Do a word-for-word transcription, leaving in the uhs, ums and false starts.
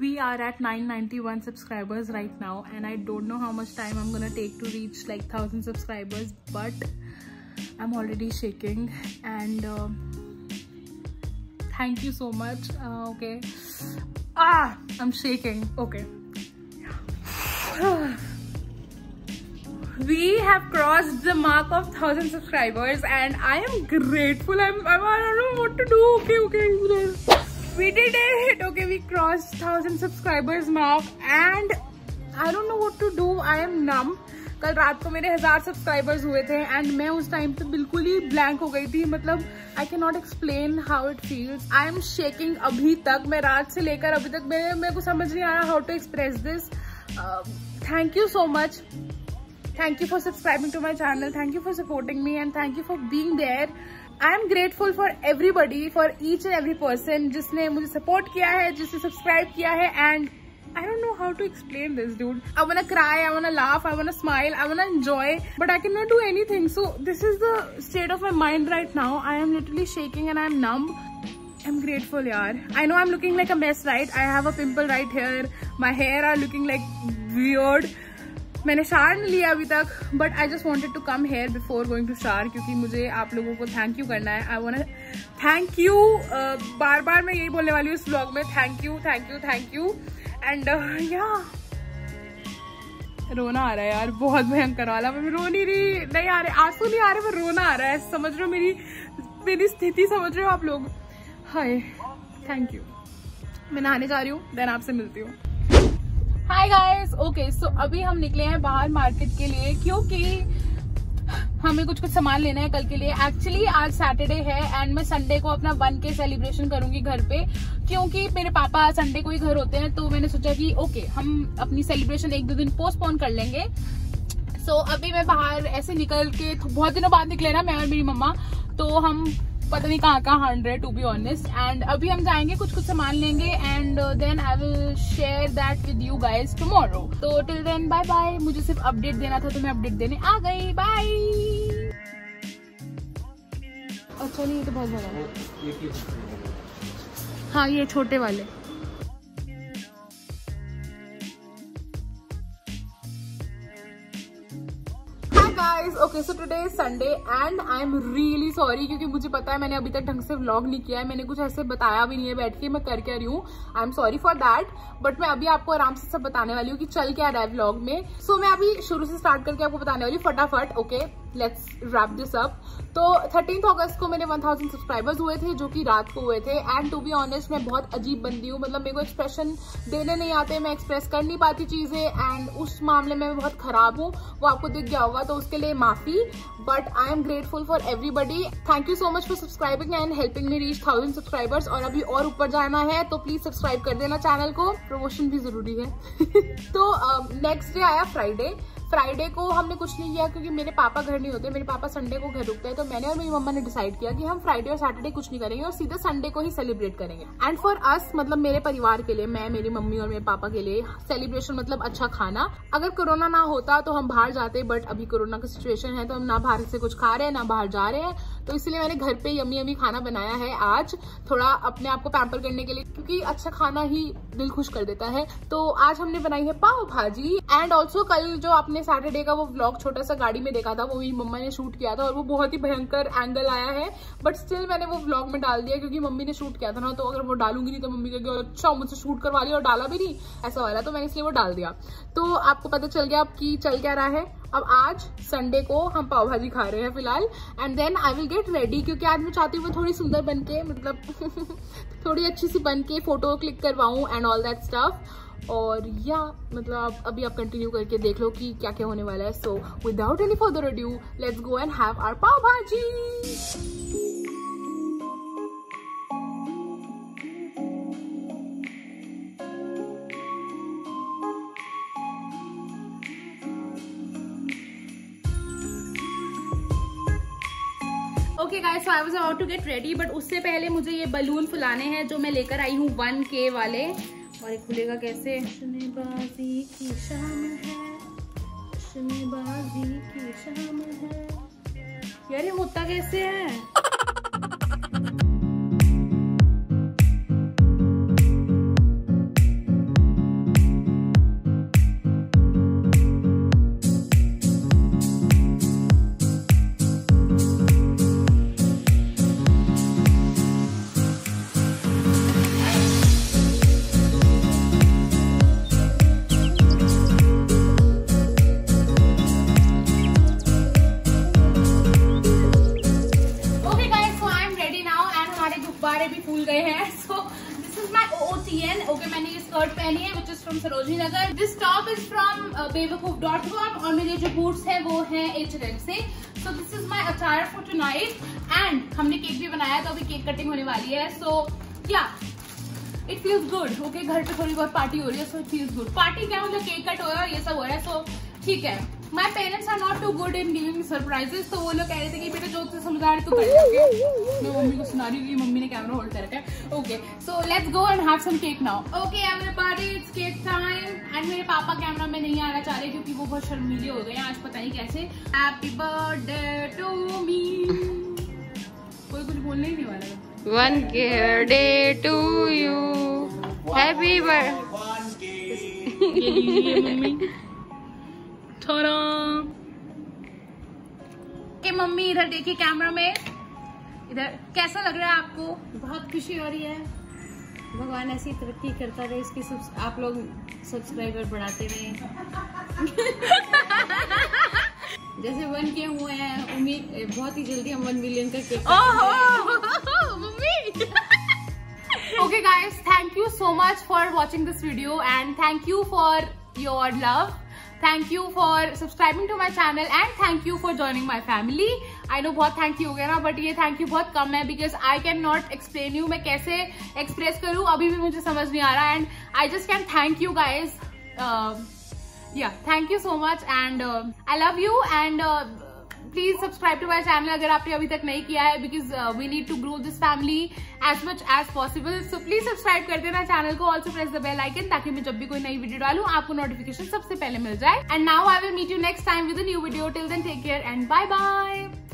We are at nine ninety-one subscribers right now, and I don't know how much time I'm gonna take to reach like one thousand subscribers, but I'm already shaking. And uh, thank you so much. Uh, okay. Ah, I'm shaking. Okay. We have crossed the mark of one thousand subscribers, and I am grateful. I'm, I'm I don't know what to do. Okay, okay. We did it. Okay, we crossed one thousand subscribers mark, and I don't know what to do. I am numb. कल रात को मेरे हज़ार subscribers हुए थे, and मैं उस time पे बिल्कुल ही ब्लैंक हो गई थी. मतलब I can not explain how it feels. I am shaking अभी तक. मैं रात से लेकर अभी तक मेरे मेरे को समझ नहीं आया how to express this. Thank you so much. Thank you for subscribing to my channel. Thank you for supporting me, and thank you for being there. I am grateful for everybody, for each and every person जिसने मुझे support किया है, जिसने subscribe किया है. And I don't know how to explain this, dude. I wanna cry, I wanna laugh, I wanna smile, I wanna enjoy, but I cannot do anything. So this is the state of my mind right now. I am literally shaking and I am numb. I'm grateful, yaar. I know I'm looking like a mess, right? I have a pimple right here. My hair are looking like weird. मैंने shower नहीं लिया अभी तक, but I just wanted to come here before going to shower, क्योंकि मुझे आप लोगों को थैंक यू करना है. I want thank you. बार बार मैं यही बोलने वाली हूँ इस ब्लॉग में, thank you thank you thank you. And या रोना आ रहा है यार, बहुत भयंकर वाला. मैं रो नहीं रही, नहीं आ रहे आंसू, नहीं आ रहे, पर रोना आ रहा है. समझ रहे हो मेरी मेरी स्थिति, समझ रहे हो आप लोग. Hi, thank you. मैं नहाने जा रही हूँ, देन आपसे मिलती हूँ. Hi guys. ओके, सो अभी हम निकले हैं बाहर मार्केट के लिए, क्योंकि हमें कुछ कुछ सामान लेना है कल के लिए. एक्चुअली आज सैटरडे है, एंड मैं संडे को अपना वन के सेलिब्रेशन करूंगी घर पे, क्योंकि मेरे पापा संडे को ही घर होते हैं. तो मैंने सोचा कि ओके, हम अपनी सेलिब्रेशन एक दो दिन पोस्टपोन कर लेंगे. सो so, अभी मैं बाहर ऐसे निकल के, बहुत दिनों बाद निकले ना मैं और मेरी मम्मा, तो हम पता नहीं कहाँ कहाँ hundred to be honest. And अभी हम जाएंगे, कुछ कुछ सामान लेंगे, and then I will share that with you guys tomorrow. तो टिल देन बाय बाय. मुझे सिर्फ अपडेट देना था, तो मैं अपडेट देने आ गई. बाय. अच्छा नहीं, ये तो बहुत बड़ा है. हाँ, ये छोटे वाले. Okay, so today is Sunday and I am really sorry, क्योंकि मुझे पता है मैंने अभी तक ढंग से व्लॉग नहीं किया है. मैंने कुछ ऐसे बताया भी नहीं है बैठ के, मैं कर क्या रही हूँ. I am sorry for that, but मैं अभी आपको आराम से सब बताने वाली हूँ कि चल क्या रहा है व्लॉग में. सो so, मैं अभी शुरू से स्टार्ट करके आपको बताने वाली हूँ फटाफट. Okay, let's wrap this up. तो थर्टीन अगस्त को मेरे वन थाउज़ेंड सब्सक्राइबर्स हुए थे, जो कि रात को हुए थे. एंड टू बी ऑनेस्ट, मैं बहुत अजीब बंदी हूँ. मतलब मेरे को एक्सप्रेशन देने नहीं आते, मैं एक्सप्रेस कर नहीं पाती चीज़ें, एंड उस मामले में मैं बहुत ख़राब हूँ. वो आपको दिख गया होगा, तो उसके लिए माफ़ी. But I am grateful for everybody. Thank you so much for subscribing and helping me reach thousand subscribers. और अभी और ऊपर जाना है, तो प्लीज़ सब्सक्राइब कर देना चैनल को, प्रमोशन भी ज़रूरी है. तो नेक्स्ट डे आया फ्राइडे. फ्राइडे को हमने कुछ नहीं किया, क्योंकि मेरे पापा घर नहीं होते. मेरे पापा संडे को घर रुकते हैं, तो मैंने और मेरी मम्मा ने डिसाइड किया कि हम फ्राइडे और सैटरडे कुछ नहीं करेंगे और सीधा संडे को ही सेलिब्रेट करेंगे. एंड फॉर अस, मतलब मेरे परिवार के लिए, मैं, मेरी मम्मी और मेरे पापा के लिए, सेलिब्रेशन मतलब अच्छा खाना. अगर कोरोना ना होता तो हम बाहर जाते, बट अभी कोरोना का सिचुएशन है, तो हम ना बाहर से कुछ खा रहे हैं ना बाहर जा रहे हैं. तो इसलिए मैंने घर पे यम्मी यम्मी खाना बनाया है आज, थोड़ा अपने आप को पैम्पर करने के लिए, क्योंकि अच्छा खाना ही दिल खुश कर देता है. तो आज हमने बनाई है पाव भाजी. एंड ऑल्सो कल जो आपने सैटरडे का वो व्लॉग छोटा सा गाड़ी में देखा था, वो भी मम्मा ने शूट किया था, और वो बहुत ही भयंकर एंगल आया है, बट स्टिल मैंने वो व्लॉग में डाल दिया, क्योंकि मम्मी ने शूट किया था ना, तो अगर वो डालूंगी नहीं तो मम्मी कहेगी अच्छा मुझसे शूट करवा लिया और डाला भी नहीं, ऐसा वाला. तो मैंने इसलिए वो डाल दिया. तो आपको पता चल गया अब कि चल क्या रहा है. अब आज संडे को हम पाव भाजी खा रहे हैं फिलहाल, and then I will get ready, क्योंकि आज मैं चाहती हूँ मैं थोड़ी सुंदर बन के, मतलब थोड़ी अच्छी सी बन के फोटो क्लिक करवाऊँ एंड ऑल दैट स्टफ. और या मतलब अभी आप कंटिन्यू करके देख लो कि क्या क्या होने वाला है. So without any further ado, let's go and have our pav bhaji. Okay guys, so I was about to get ready, but उससे पहले मुझे ये बलून फुलाने हैं जो मैं लेकर आई हूँ वन के वाले. और एक खुलेगा कैसे, शनेबाजी की शाम है, शनेबाजी की शाम है. यार ये होता कैसे है. is my O O T N. Okay, मैंने ये स्कर्ट पहनी है which is from Sarojini Nagar. This top is from uh, Bevcoop dot com और मेरे जो boots हैं वो हैं H M से. So this is my attire for tonight. And हमने केक भी बनाया तो अभी केक कटिंग होने वाली है. So yeah, it feels good. Okay, घर पे थोड़ी बहुत पार्टी हो रही है so it feels good. Party क्या मतलब केक कट हो रहा है ये सब हो रहा है so ठीक है. My parents are not too good in giving me surprises, तो वो लोग कह रहे थे कि बेटा जोक से समझदार तू कर ले. ओके, मैं मम्मी को सुना रही हूँ कि मम्मी ने कैमरा होल्ड कर रखा है. Okay, so let's go and have some cake now. Okay, everybody, it's cake time. And मेरे पापा कैमरा में नहीं आना चाह रहे क्योंकि वो बहुत शर्मीले हो गए हैं आज, पता नहीं कैसे. Happy birthday to me. कोई कुछ बोलने ही नहीं वाला. One birthday to you. Happy birthday. के मम्मी इधर देखिए कैमरा में, इधर कैसा लग रहा है आपको? बहुत खुशी हो रही है. भगवान ऐसी तरक्की करता रहे, इसके सब आप लोग सब्सक्राइबर बढ़ाते रहे. जैसे वन के हुए हैं, उम्मीद बहुत ही जल्दी हम वन मिलियन का केक. ओह मम्मी. Okay guys, thank you so much for watching this video and thank you for your love. Thank you for subscribing to my channel and thank you for joining my family. I know बहुत thank you हो गया ना, but ये thank you बहुत कम है because I can not explain you. मैं कैसे express करूँ अभी भी मुझे समझ नहीं आ रहा. And I just can thank you guys. Uh, yeah, thank you so much and uh, I love you and uh, please subscribe to my channel अगर आपने अभी तक नहीं किया है because uh, we need to grow this family as much as possible. So please subscribe कर देना channel को. Also press the bell icon ताकि मैं जब भी कोई नई वीडियो डालूं आपको नोटिफिकेशन सबसे पहले मिल जाए. And now I will meet you next time with a new video. Till then take care and bye bye.